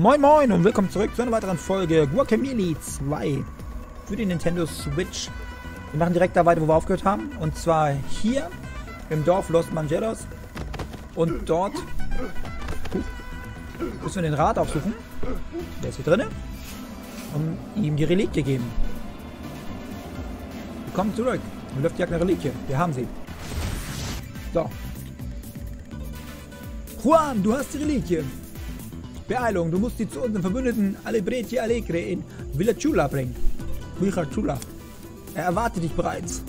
Moin Moin und willkommen zurück zu einer weiteren Folge Guacamelee 2 für die Nintendo Switch. Wir machen direkt da weiter, wo wir aufgehört haben. Und zwar hier im Dorf Los Mangelos. Und dort müssen wir den Rat aufsuchen. Der ist hier drin. Und ihm die Reliquie geben. Willkommen zurück. Und läuft direkt eine Reliquie. Wir haben sie. So. Juan, du hast die Reliquie. Beeilung, du musst sie zu unseren Verbündeten Alebrije Alegre in Villachula bringen. Villachula. Er erwartet dich bereits.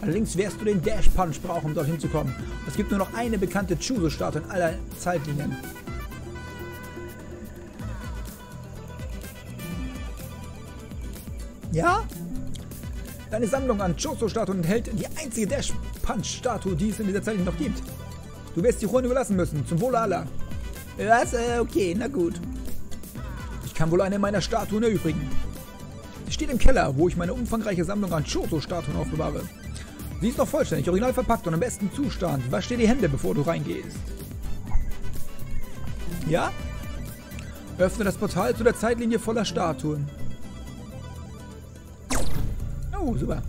Allerdings wirst du den Dash Punch brauchen, um dorthin zu kommen. Es gibt nur noch eine bekannte Chozo-Statue in aller Zeitlinien. Ja? Deine Sammlung an Chozo-Statuen enthält die einzige Dash Punch-Statue, die es in dieser Zeit noch gibt. Du wirst die Ruhe überlassen müssen, zum Wohle aller. Was? Okay, na gut. Ich kann wohl eine meiner Statuen erübrigen. Sie steht im Keller, wo ich meine umfangreiche Sammlung an Chozo-Statuen aufbewahre. Sie ist noch vollständig, original verpackt und im besten Zustand. Wasch dir die Hände, bevor du reingehst. Ja? Öffne das Portal zu der Zeitlinie voller Statuen. Oh, super.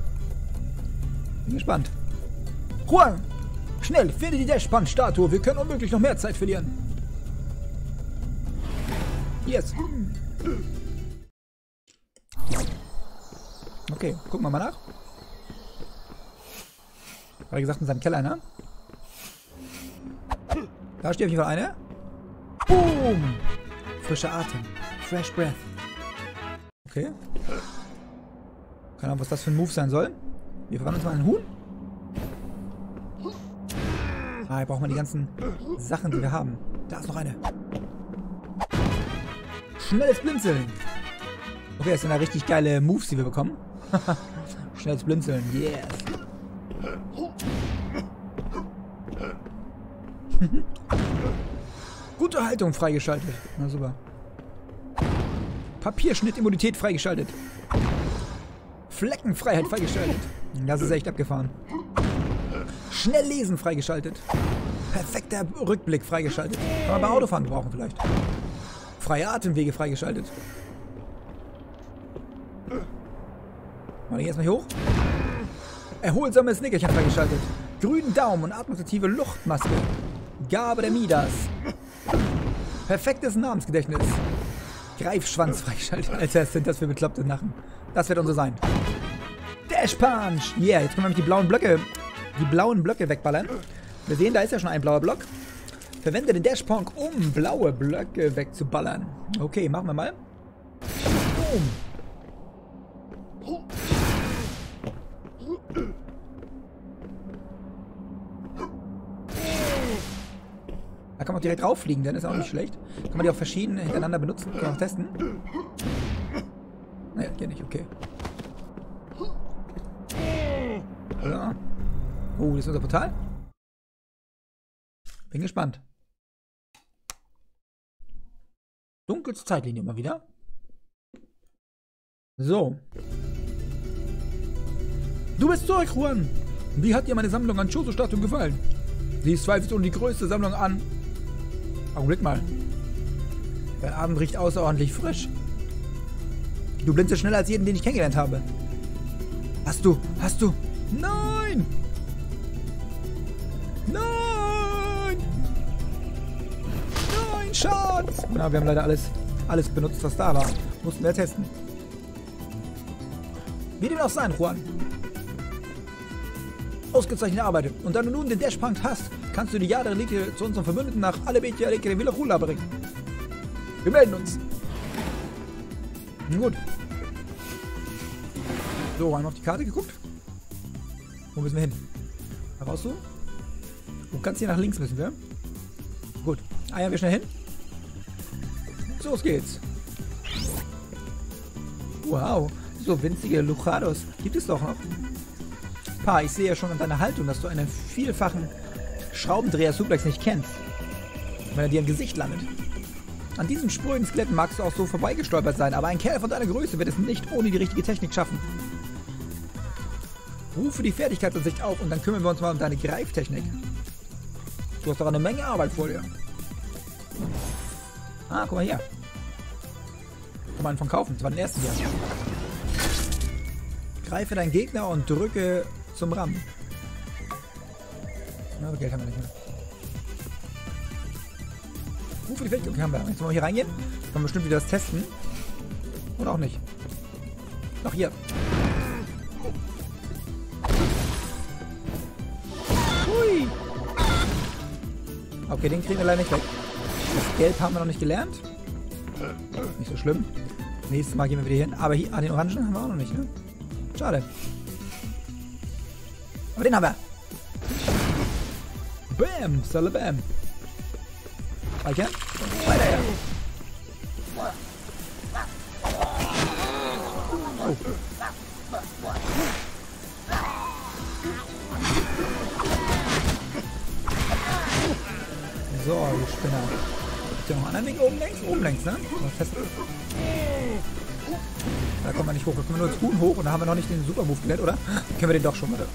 Bin gespannt. Juan! Schnell, finde die Dash-Punch-Statue. Wir können unmöglich noch mehr Zeit verlieren. Yes. Okay, gucken wir mal nach. Hat er gesagt, in seinem Keller, ne? Da steht auf jeden Fall eine. Boom! Frischer Atem. Fresh Breath. Okay. Keine Ahnung, was das für ein Move sein soll. Wir verwandeln uns mal in einen Huhn. Ah, hier brauchen wir die ganzen Sachen, die wir haben. Da ist noch eine. Schnelles Blinzeln. Okay, das sind ja richtig geile Moves, die wir bekommen. Schnelles Blinzeln. Yes. Gute Haltung freigeschaltet. Na super. Papierschnitt-Immunität freigeschaltet. Fleckenfreiheit freigeschaltet. Das ist echt abgefahren. Schnell lesen freigeschaltet. Perfekter Rückblick freigeschaltet. Kann man bei Autofahren brauchen vielleicht. Freie Atemwege freigeschaltet. Mal erstmal hier hoch. Erholsames Nickerchen freigeschaltet. Grünen Daumen und atmungsaktive Luftmaske. Gabe der Midas. Perfektes Namensgedächtnis. Greifschwanz freigeschaltet. Alter, was sind das für bekloppte Nachen? Das wird unser sein. Dash Punch! Yeah, jetzt können wir nämlich die blauen Blöcke wegballern. Wir sehen, da ist ja schon ein blauer Block. Verwende den Dash Punch, um blaue Blöcke wegzuballern. Okay, machen wir mal. Boom. Da kann man auch direkt rauffliegen, denn ist auch nicht schlecht. Kann man die auch verschiedene hintereinander benutzen, kann man auch testen. Naja, geht nicht, okay. Ja. Oh, das ist unser Portal. Bin gespannt. Dunkelste Zeitlinie mal wieder. So. Du bist zurück, Juan. Wie hat dir meine Sammlung an Chozo-Statuen gefallen? Sie ist zweifelsohne die größte Sammlung an... Augenblick mal. Dein Abend riecht außerordentlich frisch. Du blinzelst schneller als jeden, den ich kennengelernt habe. Hast du... Nein! Nein! Nein, Schatz! Na, wir haben leider alles benutzt, was da war. Mussten wir testen. Wie dem auch sein, Juan. Ausgezeichnete Arbeit. Und da du nun den Dash-Punkt hast, kannst du die Jade-Reliquie zu unserem Verbündeten nach Alebrije Alegre Villachula bringen. Wir melden uns. Gut. So, einmal auf die Karte geguckt. Wo müssen wir hin? Raus so. Oh, ganz hier nach links müssen wir. Gut. Eiern wir schnell hin. So, los geht's. Wow. So winzige Luchados. Gibt es doch noch. Pa, ich sehe ja schon an deiner Haltung, dass du einen vielfachen Schraubendreher-Suplex nicht kennst, wenn er dir im Gesicht landet. An diesem spröden Skelett magst du auch so vorbeigestolpert sein, aber ein Kerl von deiner Größe wird es nicht ohne die richtige Technik schaffen. Rufe die Fertigkeitsansicht auf und dann kümmern wir uns mal um deine Greiftechnik. Du hast doch eine Menge Arbeit vor dir. Ah, guck mal hier. Kann man von kaufen. Das war der erste Wert. Greife deinen Gegner und drücke zum Rammen. Na, Geld haben wir nicht mehr. Für die Welt. Okay, haben wir. Jetzt wollen wir hier reingehen. Können wir bestimmt wieder das testen. Oder auch nicht. Noch hier. Hui. Okay, den kriegen wir leider nicht weg. Das Gelb haben wir noch nicht gelernt. Nicht so schlimm. Nächstes Mal gehen wir wieder hin. Aber hier, den Orangen haben wir auch noch nicht, ne? Schade. Aber den haben wir. Bam, Salabam. Weiter her. Oh. So, du Spinner. Ist ja noch einen anderen Weg oben längs? Oben längs, ne? Da kommen wir nicht hoch. Da kommen wir nur zu hoch und da haben wir noch nicht den Supermove gelernt, oder? Können wir den doch schon mal.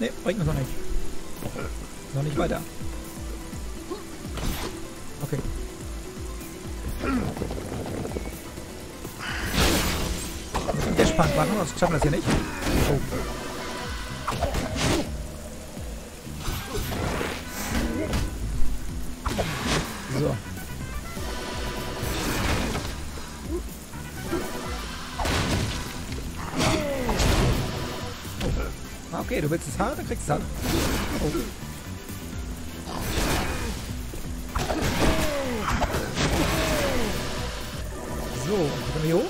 Ne, bringt uns noch nicht. Noch nicht weiter. Okay. Der Spank machen, sonst schaffen wir das hier nicht. Oh. So. Oh. Okay, du willst es hart, dann kriegst du es hart. Oh. So, können wir hier hoch?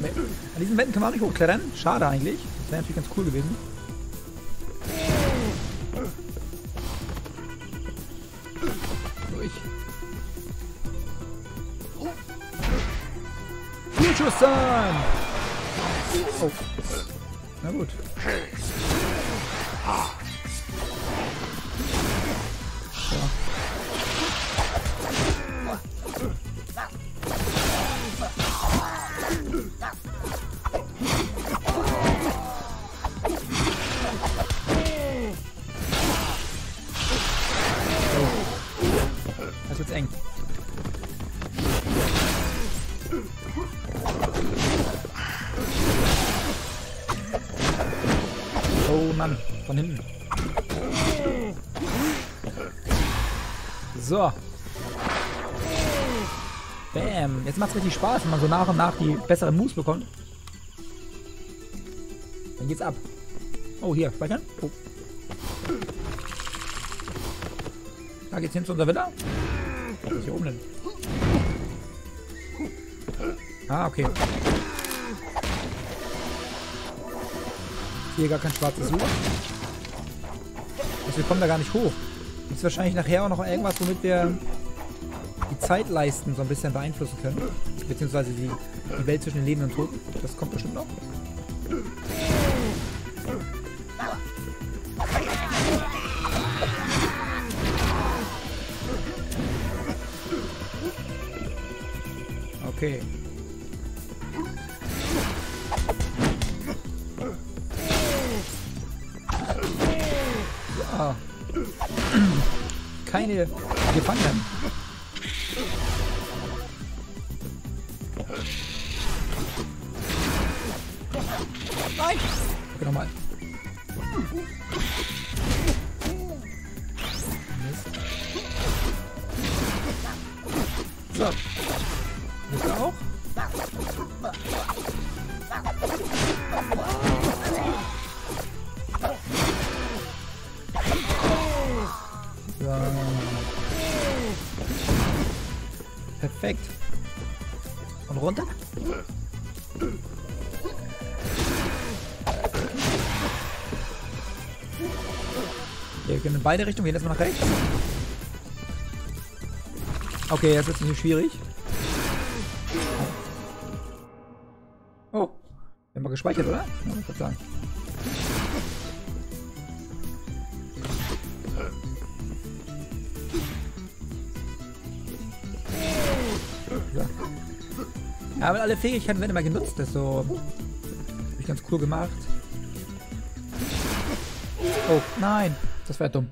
Nee. An diesen Wänden können wir auch nicht hochklettern. Schade eigentlich. Das wäre natürlich ganz cool gewesen. Durch. Future Sun! Oh. Na gut. Von hinten. So. Bam. Jetzt macht es richtig Spaß, wenn man so nach und nach die besseren Moves bekommt. Dann geht's ab. Oh, hier. Speichern. Oh. Da geht's hin zu unserer Villa. Was ist hier oben denn? Ah, okay. Hier gar kein schwarzes Loch. Also wir kommen da gar nicht hoch. Ist wahrscheinlich nachher auch noch irgendwas, womit wir die Zeitleisten so ein bisschen beeinflussen können. Beziehungsweise die Welt zwischen den Leben und Toten. Das kommt bestimmt noch. Okay. Keine Gefangenen. Nein! Okay, nochmal. So. Ist er auch? Perfekt. Und runter. Wir gehen in beide Richtungen. Wir gehen erstmal nach rechts. Okay, jetzt wird es nicht schwierig. Oh. Wir haben mal gespeichert, oder? Ja, ich würde sagen. Ja, aber alle Fähigkeiten werden immer genutzt, das so. Hab ich ganz cool gemacht. Oh, nein! Das wäre dumm.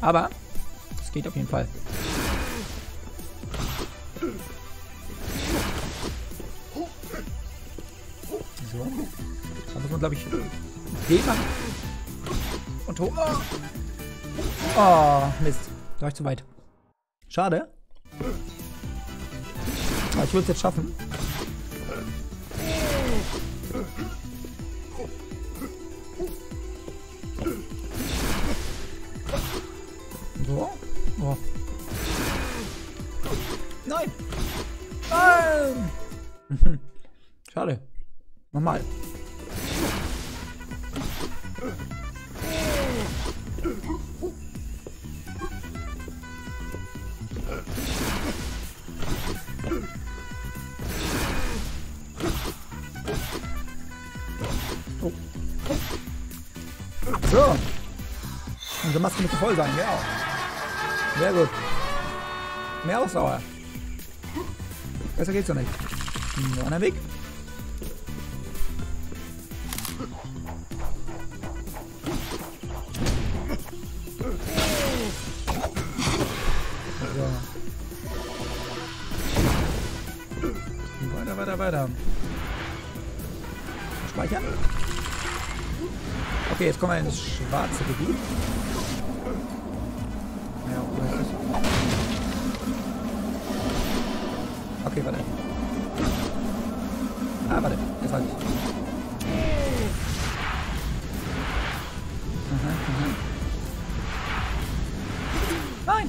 Aber es geht auf jeden Fall. So. Da muss man, glaube ich, D machen. Und hoch. Oh, oh Mist. Da war ich zu weit. Schade. Aber ich würde es jetzt schaffen. So. Oh. Nein! Nein! Schade. Nochmal. Oh. So. Unsere Maske muss voll sein, ja. Sehr gut. Mehr Ausdauer. Besser geht's doch nicht. Nur einer weg. So. Weiter, weiter, weiter. Speichern. Okay, jetzt kommen wir ins schwarze Gebiet. Okay, warte. Ah, warte. Jetzt halt ich. Aha, aha. Nein!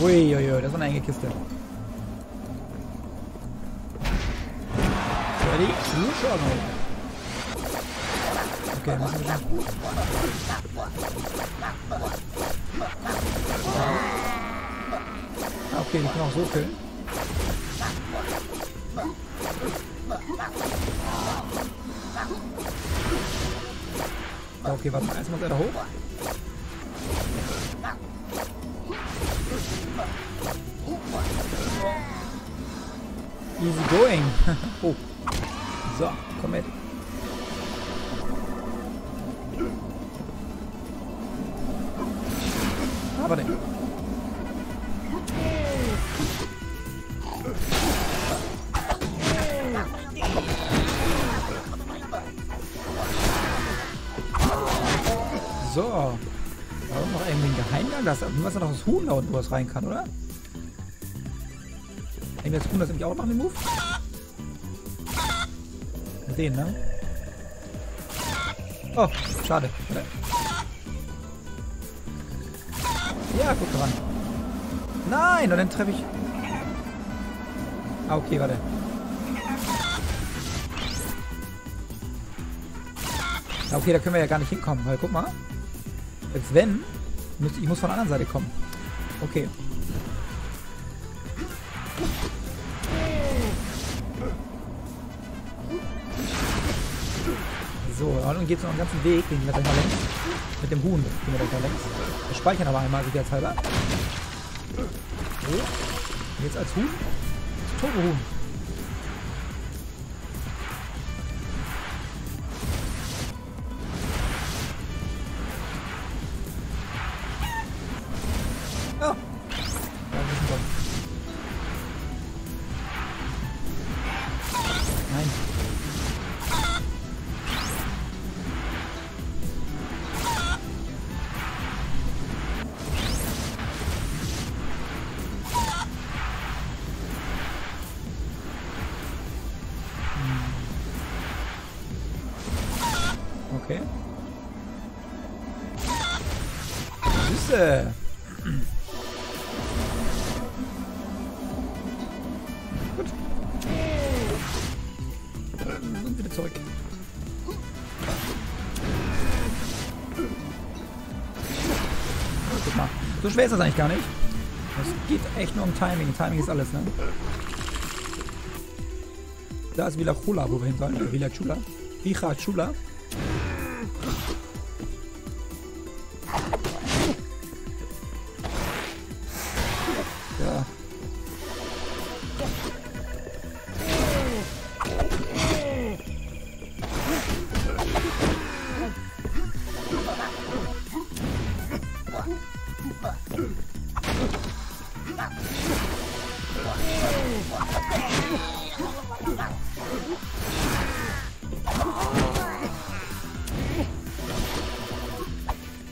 Uiuiui, das war eine enge Kiste. Okay, machen wir das. Okay, ich kann auch so füllen. Okay, warte mal, erstmal weiter hoch. Easy going. Oh. So, komm mit. Aber den. So. Warum noch irgendwie ein Geheimgang? Das was da noch das Huhn da unten, wo es rein kann, oder? Irgendwie das Huhn, das nämlich auch noch den Move? Den, ne? Oh, schade. Ja, guck dran. Nein, und dann treffe ich. Ah, okay, warte. Okay, da können wir ja gar nicht hinkommen, weil guck mal. Als wenn, ich muss von der anderen Seite kommen. Okay. So, und geht es noch einen ganzen Weg, den wir da längs. Mit dem Huhn, den wir da längs. Wir speichern aber einmal, sicherheitshalber. So, und jetzt als Huhn. Turbo-Huhn. Oh! Da ist ein Ball. Nein. Okay. Süße. Gut. Und wieder zurück. Guck mal. So schwer ist das eigentlich gar nicht. Es geht echt nur um Timing. Timing ist alles, ne? Da ist Villachula, wo wir hin sollen. Villachula. Villachula.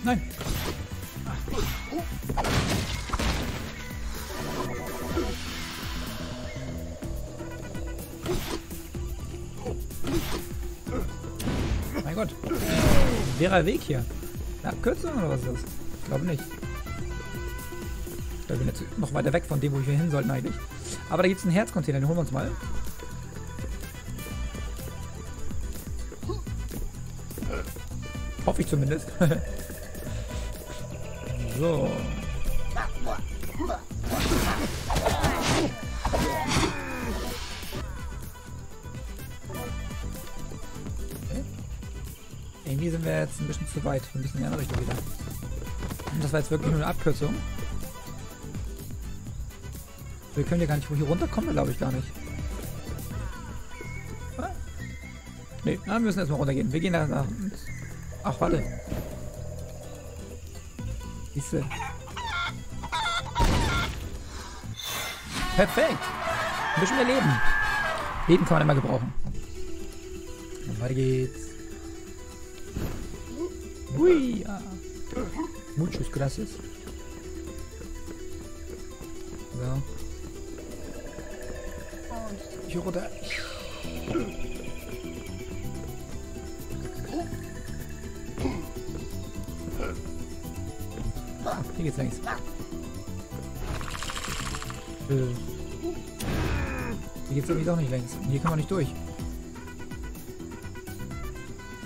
Nein. Mein Gott. Wäre Weg hier. Na, kürzer oder was ist das? Ich glaube nicht. Ich bin jetzt noch weiter weg von dem, wo wir hin sollten eigentlich. Aber da gibt es einen Herzcontainer, den holen wir uns mal. Hoffe ich zumindest. So. Okay. Irgendwie sind wir jetzt ein bisschen zu weit. Wir müssen in die andere Richtung wieder. Und das war jetzt wirklich nur eine Abkürzung. Wir können ja gar nicht, wo hier runterkommen, glaube ich gar nicht. Ne, wir müssen erstmal runtergehen. Wir gehen da nach. Ach, warte. Siehste. Perfekt. Ein bisschen mehr Leben. Leben kann man immer gebrauchen. Und weiter geht's. Ui. Ah. Muchos gracias. So. Hier runter. Hier geht's längst. Hier geht's irgendwie doch nicht längst. Hier kann man nicht durch.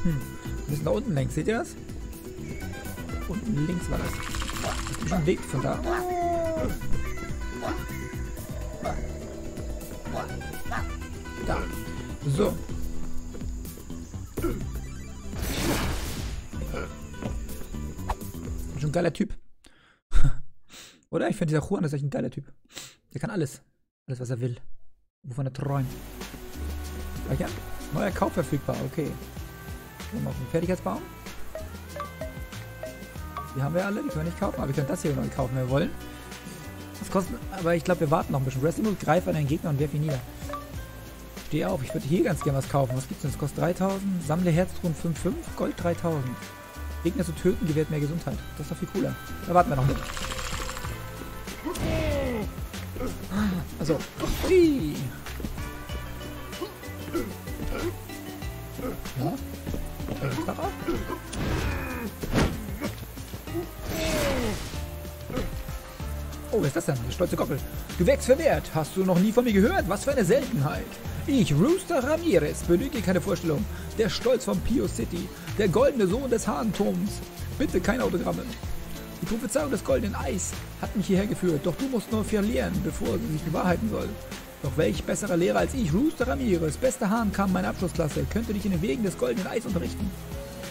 Wir müssen da unten längs. Seht ihr das? Unten links war das. Das ist ein Weg von da. Da. So. Schon ein geiler Typ. Oder? Ich finde, dieser Juan ist echt ein geiler Typ. Der kann alles. Alles, was er will. Wovon er träumt. Ach ja. Neuer Kauf verfügbar. Okay. Gehen wir mal auf den Fertigkeitsbaum. Die haben wir alle. Die können wir nicht kaufen. Aber wir können das hier neu kaufen, wenn wir wollen. Das kostet... Aber ich glaube, wir warten noch ein bisschen. Wrestling, greif an den Gegner und werf ihn nieder. Steh auf, ich würde hier ganz gerne was kaufen. Was gibt's denn? Das kostet 3000. Sammle Herztruhen 5,5. Gold 3000. Gegner zu töten gewährt mehr Gesundheit. Das ist doch viel cooler. Da warten wir noch mit. Also. Ui. Ja. Oh, was ist das denn? Der stolze Koppel. Du wächst verwehrt. Hast du noch nie von mir gehört? Was für eine Seltenheit. Ich, Rooster Ramirez, benötige keine Vorstellung. Der Stolz von Pio City. Der goldene Sohn des Hahnturms. Bitte keine Autogramme. Die Prophezeiung des goldenen Eis hat mich hierher geführt. Doch du musst nur verlieren, bevor sie sich bewahrheiten soll. Doch welch besserer Lehrer als ich, Rooster Ramirez, bester Hahn kam meine Abschlussklasse, könnte dich in den Wegen des goldenen Eis unterrichten.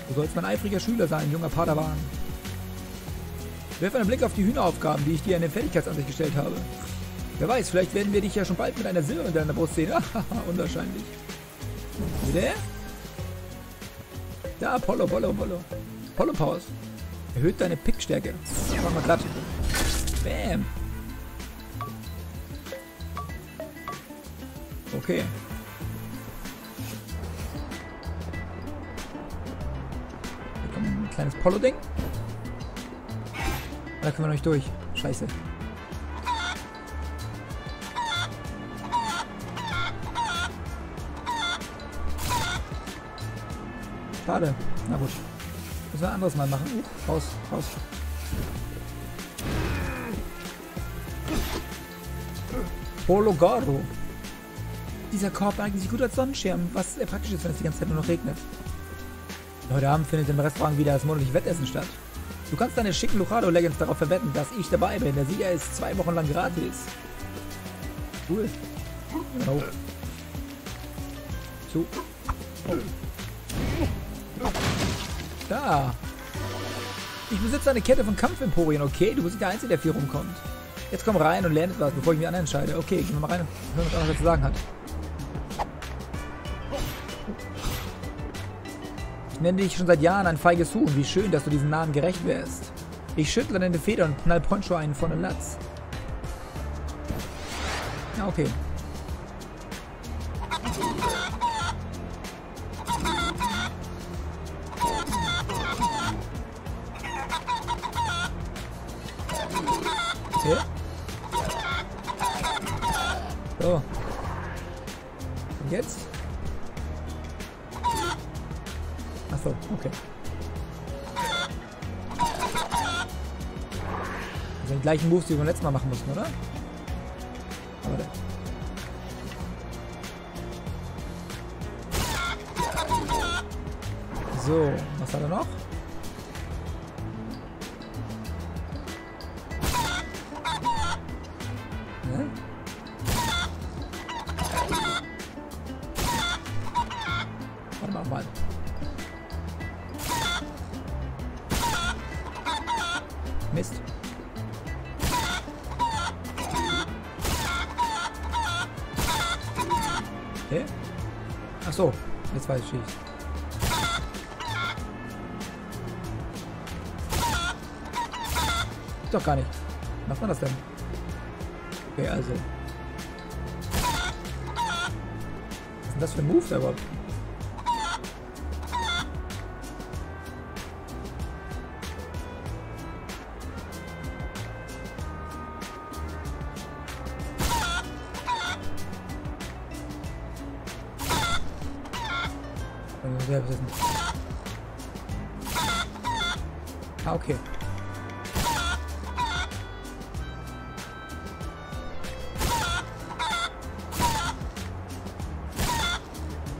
Du sollst mein eifriger Schüler sein, junger Padawan. Werf einen Blick auf die Hühneraufgaben, die ich dir in den Fähigkeitsansicht gestellt habe. Wer weiß, vielleicht werden wir dich ja schon bald mit einer Silber in deiner Brust sehen. Unwahrscheinlich. Wieder? Da, Polo. Polo Pause. Erhöht deine Pickstärke. Mach mal glatt. Bam. Okay. Hier kommt ein kleines Polo-Ding. Da können wir noch nicht durch. Scheiße. Schade. Na gut. Müssen wir ein anderes Mal machen. Raus. Pologaro. Dieser Korb eignet sich gut als Sonnenschirm, was sehr praktisch ist, wenn es die ganze Zeit nur noch regnet. Heute Abend findet im Restaurant wieder das monatliche Wettessen statt. Du kannst deine schicken Lucado-Legends darauf verwetten, dass ich dabei bin. Der Sieger ist 2 Wochen lang gratis. Cool. Genau. Zu. Oh. Da. Ich besitze eine Kette von Kampfemporien, okay? Du bist der Einzige, der viel rumkommt. Jetzt komm rein und lerne etwas, bevor ich mich anentscheide. Okay, gehen wir mal rein und hören, was anderes zu sagen hat. Ich nenne dich schon seit Jahren ein feiges Huhn. Wie schön, dass du diesem Namen gerecht wärst. Ich schüttle deine Feder und knall Poncho einen von den Latz. Ja, okay. Okay. So. Und jetzt? Achso, okay. Also den gleichen Moves, die wir beim letzten Mal machen mussten, oder? Aber da. So, was hat er noch? Achso, jetzt weiß ich nicht. Doch gar nicht. Wie macht man das denn? Okay, also. Was ist denn das für ein Move da überhaupt? Ah, okay.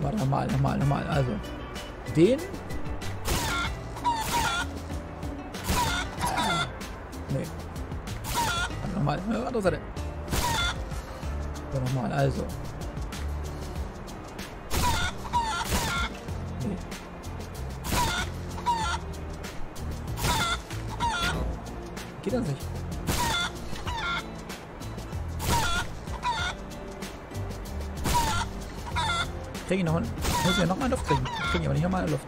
Warte, nochmal. Also, den. Nee. Warte, nochmal. Andere Seite. So, nochmal. Also. Geht das nicht? Krieg ich noch einen? Muss ich ja noch mal Luft kriegen. Ich kriege aber nicht noch mal Luft.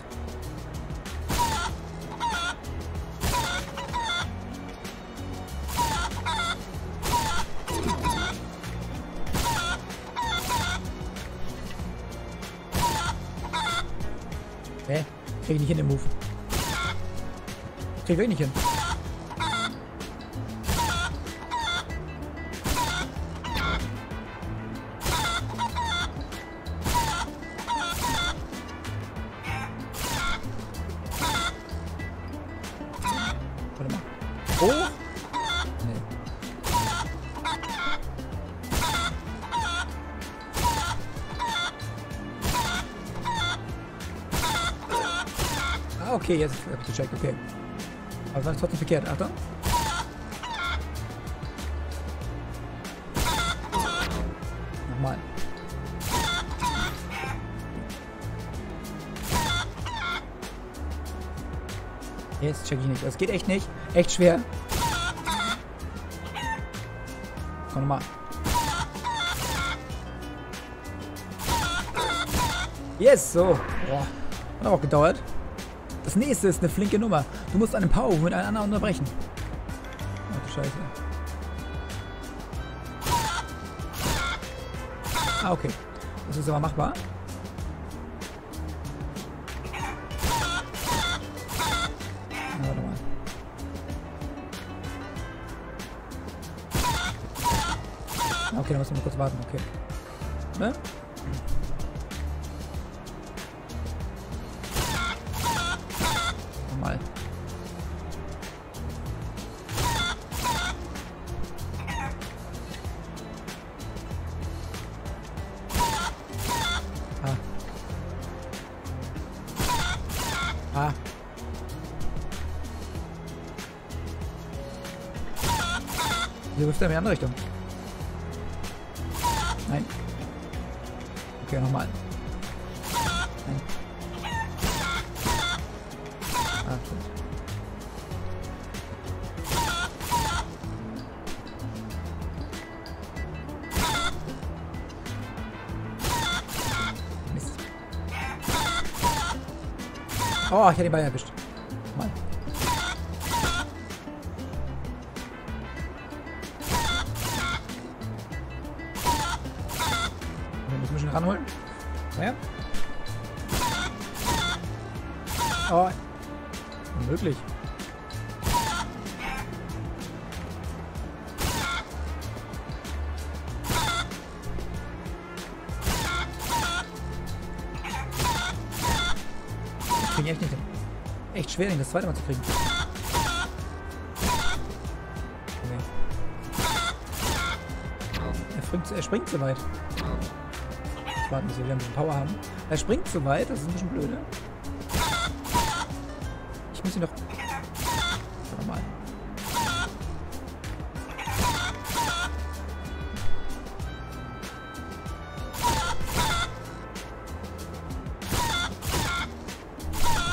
Hä? Krieg ich nicht hin den Move. Krieg ich wirklich nicht hin. Oh! Nee. Ah, okay, jetzt hab ich gecheckt, okay. Aber das ist trotzdem verkehrt, Achtung. Nochmal. Jetzt check ich nicht. Das geht echt nicht. Echt schwer. Komm nochmal. Yes, so. Boah. Hat auch gedauert. Das nächste ist eine flinke Nummer. Du musst einen Power mit einem anderen unterbrechen. Ach du Scheiße. Ah, okay. Das ist aber machbar. Okay, dann müssen wir kurz warten, okay. Ne? Nochmal. Ah. Ah. Wieso wirft er in die andere Richtung? Nein. Okay, nochmal. Nein. Ah, stimmt. Mist. Oh, ich hätte den Ball erwischt. Mann. Ranholen. Ja. Oh. Unmöglich. Ich bin echt nicht hin. Echt schwer, das zweite Mal zu kriegen. Er springt zu weit. Ich warte, bis wir wieder ein bisschen Power haben. Er springt zu weit, das ist ein bisschen blöde. Ich muss ihn doch... Schau mal.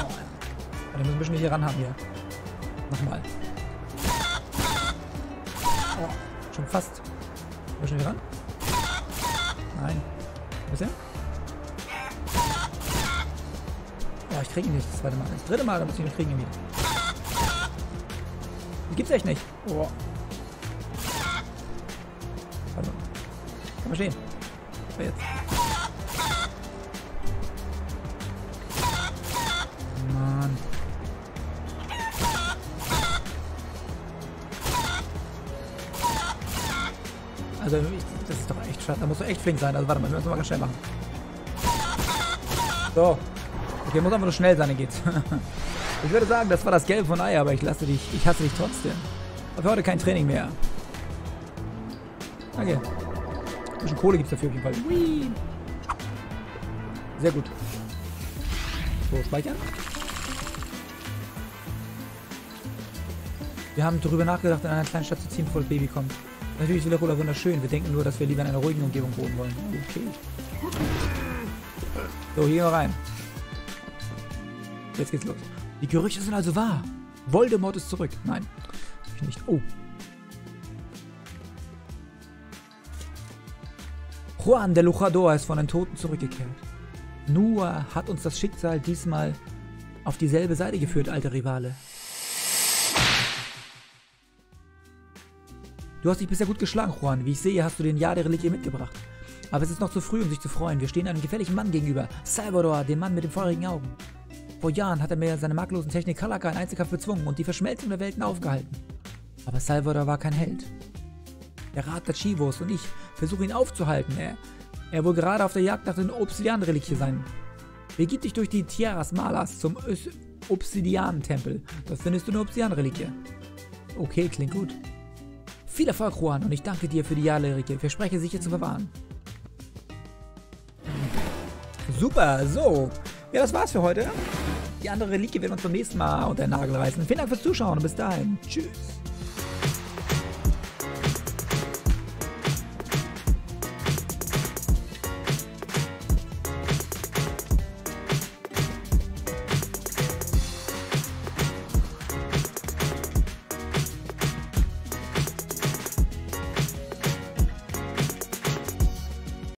Oh. Den müssen wir hier ran haben hier. Nochmal. Oh, schon fast. Müssen wir ran? Nein. Wo ist er? Oh, ich kriege ihn nicht das zweite Mal. Das dritte Mal, da muss ich ihn kriegen irgendwie. Die gibt's echt nicht. Oh. Warte mal. Komm mal stehen. So, jetzt. Mann. Also, das ist doch echt schade. Da musst du echt flink sein. Also, warte mal, wir müssen mal ganz schnell machen. So. Okay, muss einfach nur schnell sein, dann geht's. Ich würde sagen, das war das Gelbe von Ei, aber ich hasse dich trotzdem. Aber für heute kein Training mehr. Okay. Ein bisschen Kohle gibt's dafür auf jeden Fall. Sehr gut. So, speichern. Wir haben darüber nachgedacht, in einer kleinen Stadt zu ziehen, bevor das Baby kommt. Natürlich ist Villachula wunderschön. Wir denken nur, dass wir lieber in einer ruhigen Umgebung wohnen wollen. Okay. So, hier rein. Jetzt geht's los. Die Gerüchte sind also wahr. Voldemort ist zurück. Nein, ich nicht. Oh. Juan de Luchador ist von den Toten zurückgekehrt. Nur hat uns das Schicksal diesmal auf dieselbe Seite geführt, alter Rivale. Du hast dich bisher gut geschlagen, Juan. Wie ich sehe, hast du den Jahr der Reliquie mitgebracht. Aber es ist noch zu früh, um sich zu freuen. Wir stehen einem gefährlichen Mann gegenüber. Salvador, dem Mann mit den feurigen Augen. Vor Jahren hat er mir seine makellosen Technik Kalaka in Einzelkampf bezwungen und die Verschmelzung der Welten aufgehalten. Aber Salvador war kein Held. Der Rat der Chivos und ich versuchen ihn aufzuhalten. Er will gerade auf der Jagd nach den Obsidian-Reliquie sein. Begib dich durch die Tierras Malas zum Obsidian-Tempel. Dort findest du eine Obsidian-Reliquie. Okay, klingt gut. Viel Erfolg, Juan, und ich danke dir für die Jahrlehrige. Verspreche, sicher zu bewahren. Super, so. Ja, das war's für heute. Die andere Reliquie wird uns beim nächsten Mal unter den Nagel reißen. Vielen Dank fürs Zuschauen und bis dahin. Tschüss.